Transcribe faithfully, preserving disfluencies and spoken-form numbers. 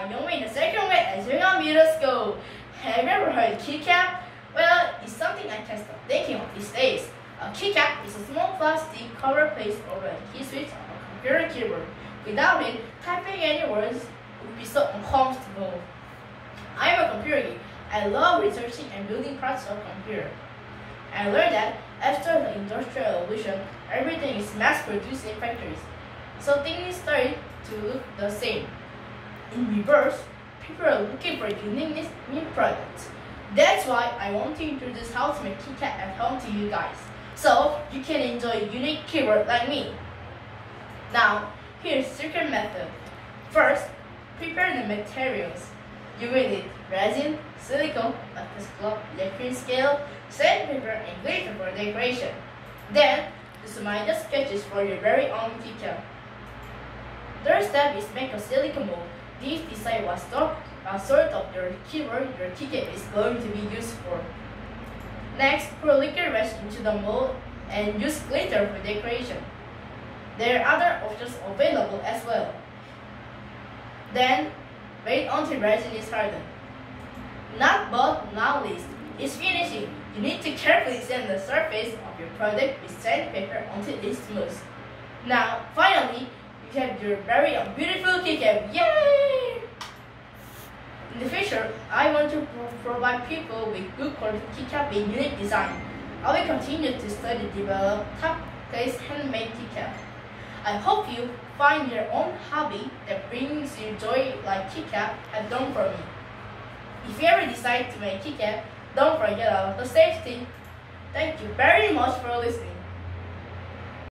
I know in the second grade at Jungang Middle School. Have you ever heard of keycap? Well, it's something I can stop thinking of these days. A keycap is a small plastic cover placed over a key switch on a computer keyboard. Without it, typing any words would be so uncomfortable. I am a computer geek. I love researching and building parts of computer. I learned that after the Industrial Revolution, everything is mass-produced in factories, so things started to look the same. In reverse, people are looking for uniqueness in products. That's why I want to introduce how to make keycap at home to you guys, so you can enjoy unique keyboard like me. Now, here's the secret method. First, prepare the materials. You will need resin, silicone, lapis glove, electric scale, sandpaper, and glitter for decoration. Then, just minor sketches for your very own keycap. Third step is make a silicone mold. This decide what sort of your keyboard your keycap is going to be used for. Next, pour liquid resin into the mold and use glitter for decoration. There are other options available as well. Then, wait until resin is hardened. Not but not least, is finishing. You need to carefully sand the surface of your product with sandpaper until it's smooth. Now, finally, you have your very beautiful keycap. Yay! In the future, I want to pro provide people with good quality keycap and unique design. I will continue to study and develop top-class handmade keycap. I hope you find your own hobby that brings you joy like keycap have done for me. If you ever decide to make keycap, don't forget about the safety. Thank you very much for listening.